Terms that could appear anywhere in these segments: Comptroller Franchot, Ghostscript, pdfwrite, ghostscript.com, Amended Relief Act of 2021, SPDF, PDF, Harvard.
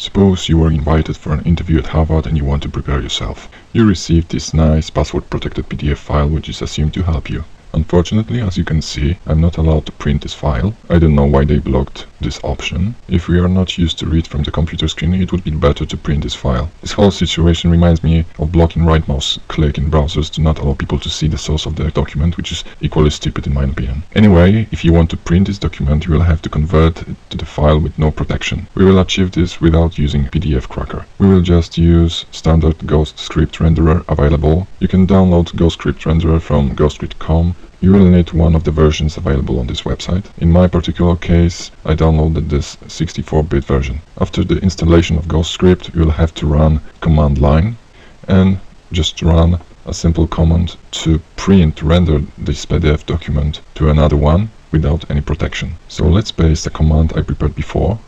Suppose you were invited for an interview at Harvard and you want to prepare yourself. You received this nice password-protected PDF file which is assumed to help you. Unfortunately, as you can see, I'm not allowed to print this file. I don't know why they blocked this option. If we are not used to read from the computer screen, it would be better to print this file. This whole situation reminds me of blocking right mouse click in browsers to not allow people to see the source of the document, which is equally stupid in my opinion. Anyway, if you want to print this document, you will have to convert it to the file with no protection. We will achieve this without using PDF cracker. We will just use standard Ghostscript renderer available. You can download Ghostscript renderer from ghostscript.com. You will need one of the versions available on this website. In my particular case, I downloaded this 64-bit version. After the installation of Ghostscript, you will have to run command line and just run a simple command to render this PDF document to another one without any protection. So let's paste the command I prepared before.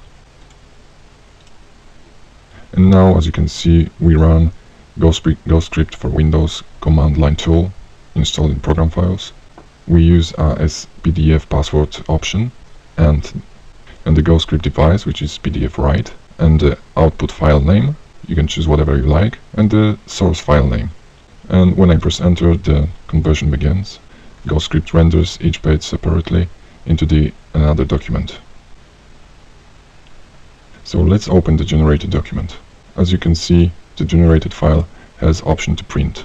And now, as you can see, we run Ghostscript for Windows command line tool installed in program files. We use our SPDF password option and the Ghostscript device, which is pdfwrite, and the output file name, you can choose whatever you like, and the source file name. And when I press enter, the conversion begins. Ghostscript renders each page separately into another document. So let's open the generated document. As you can see, the generated file has option to print.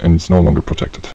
And it's no longer protected.